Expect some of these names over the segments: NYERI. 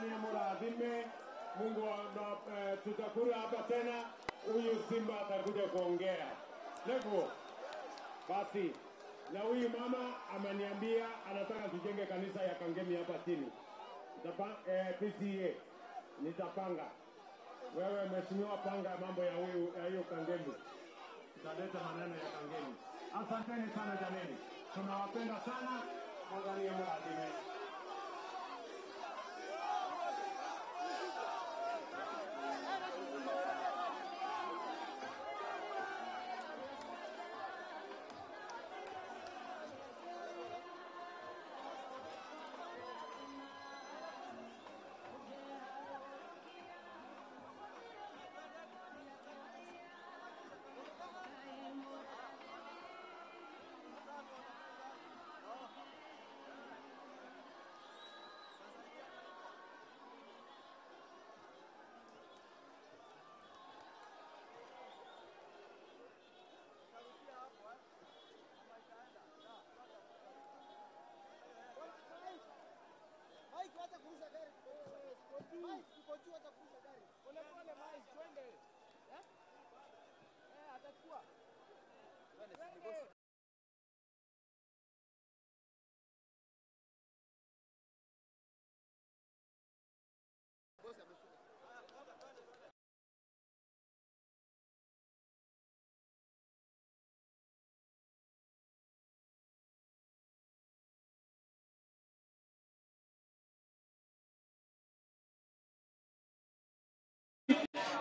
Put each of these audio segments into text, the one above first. mura azime Mungu tutakula hapa tena, huyu simba atakuja kuongea. Levo. Basi na huyu mama ameniambia anataka tujenge kanisa ya Kangemi hapa chini. PCA nitapanga. Wewe mheshimiwa panga mambo ya huyu hiyo Kangemi. Tutaleta maneno ya Kangemi. Asanteni sana jamani. Tunawapenda sana. Angalia mradime.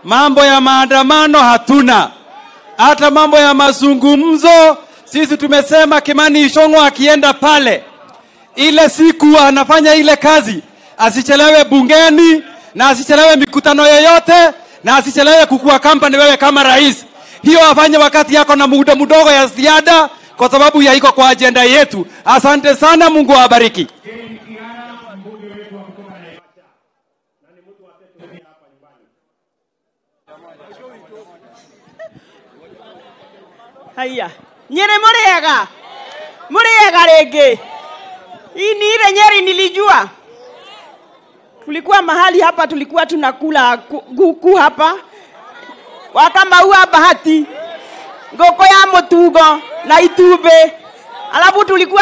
Mambo ya maandamano hatuna. Hata mambo ya mazungumzo, sisi tumesema Kimani Ichung'wa akienda pale, ile siku anafanya ile kazi, asichelewe bungeni, na asichelewe mikutano yoyote, na asichelewe kukua kampani wewe kama rais. Hiyo afanye wakati yako na muda mdogo ya ziada kwa sababu ya iko kwa agenda yetu. Asante sana, Mungu awabariki. Haya. Nyeri muriega. Muriega rege. Hii ni ile Nyeri nilijua. Tulikuwa mahali hapa, tulikuwa tunakula guku hapa. Wakamaua bahati. Ngoko ya motugo na itube. Alafu tulikuwa